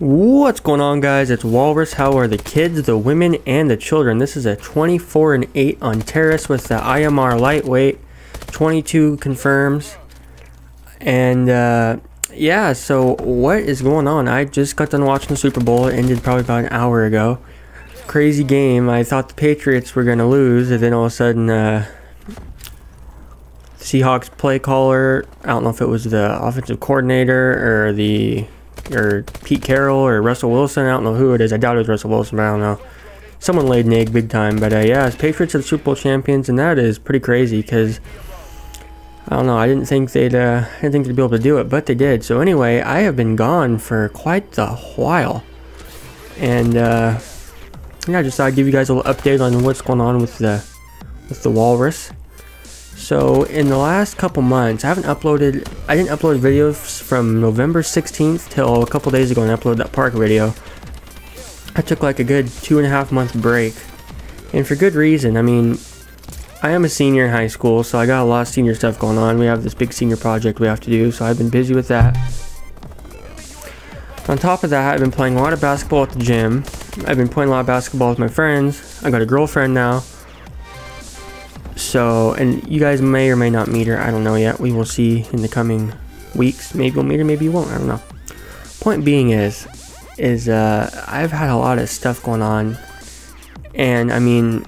What's going on, guys? It's Walrus. How are the kids, the women, and the children? This is a 24 and 8 on Terrace with the IMR lightweight, 22 confirms, and yeah. So what is going on? I just got done watching the Super Bowl. It ended probably about an hour ago. Crazy game. I thought the Patriots were gonna lose, and then all of a sudden, the Seahawks play caller. I don't know if it was the offensive coordinator or the Pete Carroll or Russell Wilson. I don't know who it is. I doubt it was Russell Wilson, but I don't know. Someone laid an egg big time. But yeah, it's Patriots are the Super Bowl champions, and that is pretty crazy because I don't know. I didn't think they'd be able to do it, but they did. So anyway, I have been gone for quite the while, and yeah, I just thought I'd give you guys a little update on what's going on with the Walrus. So in the last couple months, I didn't upload videos from November 16th till a couple days ago, and I uploaded that park video. I took like a good 2.5 month break, and for good reason. I mean, I am a senior in high school, so I got a lot of senior stuff going on. We have this big senior project we have to do, so I've been busy with that. On top of that, I've been playing a lot of basketball at the gym. I've been playing a lot of basketball with my friends. I got a girlfriend now. So, and you guys may or may not meet her. I don't know yet. We will see in the coming weeks. Maybe we'll meet her, maybe you won't. I don't know. Point being is I've had a lot of stuff going on, and I mean,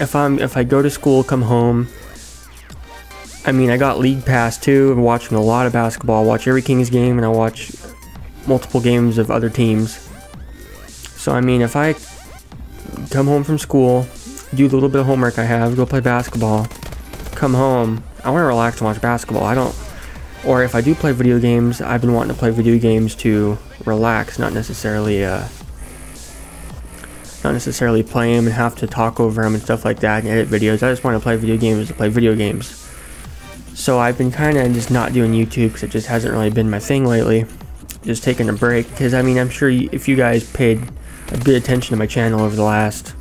if I go to school, come home. I mean, I got League Pass too. I'm watching a lot of basketball. I watch every Kings game, and I watch multiple games of other teams. So I mean, if I come home from school, do the little bit of homework I have, go play basketball, come home, I want to relax and watch basketball. I don't, or if I do play video games, I've been wanting to play video games to relax, not necessarily play them and have to talk over them and stuff like that and edit videos. I just want to play video games to play video games. So I've been kind of just not doing YouTube because it just hasn't really been my thing lately. Just taking a break, because I mean, I'm sure if you guys paid a bit of attention to my channel over the last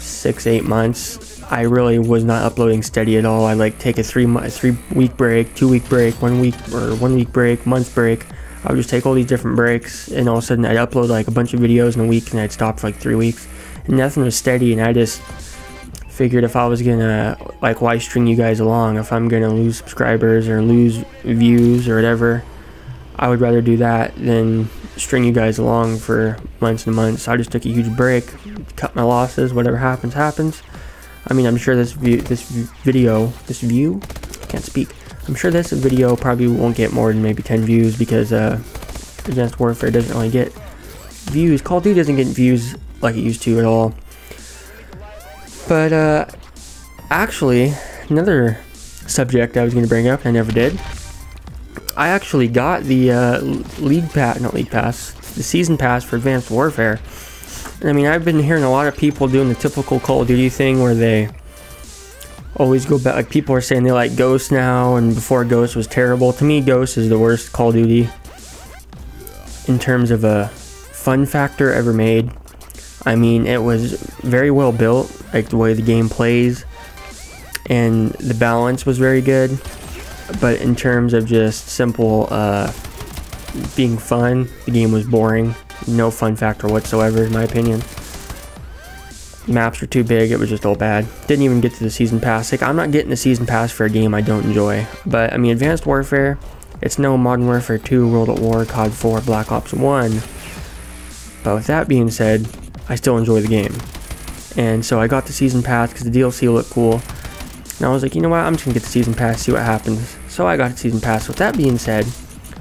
6-8 months, I really was not uploading steady at all. I like take a 3-week break, 2-week break, 1 week or 1 week break, month break. I would just take all these different breaks, and all of a sudden I'd upload like a bunch of videos in a week, and I'd stop for like 3 weeks, and nothing was steady. And I just figured if I was gonna, like, why string you guys along if I'm gonna lose subscribers or lose views or whatever? I would rather do that than string you guys along for months and months. So I just took a huge break, cut my losses. Whatever happens, happens. I mean, I'm sure I'm sure this video probably won't get more than maybe 10 views, because Advanced Warfare doesn't really get views. Call of Duty doesn't get views like it used to at all. But actually, another subject I was going to bring up, I never did. I actually got the the season pass for Advanced Warfare. I mean, I've been hearing a lot of people doing the typical Call of Duty thing where they always go back. Like, people are saying they like Ghost now, and before Ghost was terrible. To me, Ghost is the worst Call of Duty in terms of a fun factor ever made. I mean, it was very well built, like the way the game plays, and the balance was very good. But in terms of just simple being fun, the game was boring. No fun factor whatsoever, in my opinion. Maps were too big. It was just all bad. Didn't even get to the season pass. Like, I'm not getting the season pass for a game I don't enjoy. But I mean, Advanced Warfare, it's no Modern Warfare 2, World at War, COD 4, Black Ops 1. But with that being said, I still enjoy the game. And so I got the season pass because the DLC looked cool. And I was like, you know what, I'm just gonna get the season pass, see what happens. So I got the season pass. With that being said,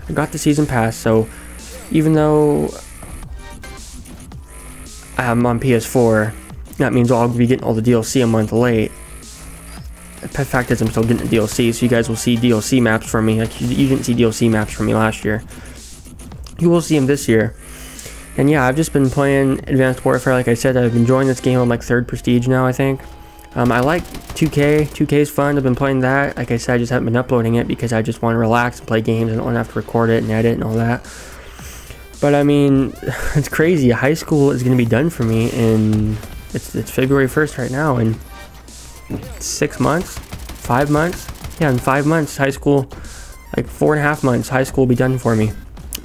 I got the season pass, so even though I'm on PS4, that means I'll be getting all the DLC a month late. The fact is, I'm still getting the DLC, so you guys will see DLC maps from me. Like, you didn't see DLC maps from me last year. You will see them this year. And yeah, I've just been playing Advanced Warfare. Like I said, I've been enjoying this game. I'm like 3rd prestige now, I think. I like 2K. 2K's fun. I've been playing that. Like I said, I just haven't been uploading it because I just want to relax and play games. I don't want to have to record it and edit and all that. But I mean, it's crazy. High school is going to be done for me, and it's February 1st right now. In 6 months, 5 months, yeah, in 5 months, high school, like 4.5 months, high school will be done for me,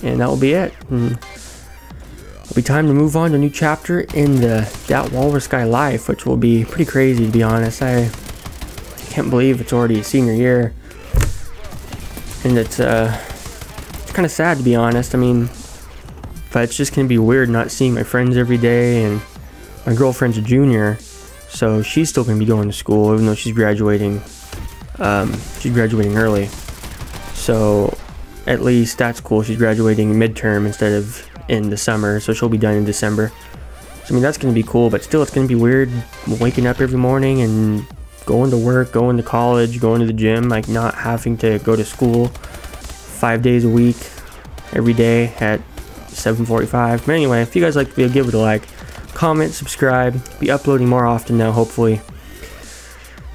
and that will be it. And It'll be time to move on to a new chapter in that Walrus Guy life, which will be pretty crazy, to be honest. I can't believe it's already senior year, and it's kind of sad, to be honest. I mean, but it's just gonna be weird not seeing my friends every day, and my girlfriend's a junior, so she's still gonna be going to school, even though she's graduating. She's graduating early, so at least that's cool. She's graduating midterm instead of in the summer, so she'll be done in December. So I mean, that's gonna be cool, but still, it's gonna be weird waking up every morning and going to work, going to college, going to the gym, like not having to go to school 5 days a week, every day at 7:45. But anyway, if you guys like the video, give it a like, comment, subscribe. Be uploading more often now, hopefully.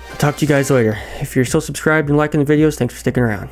I'll talk to you guys later. If you're still subscribed and liking the videos, thanks for sticking around.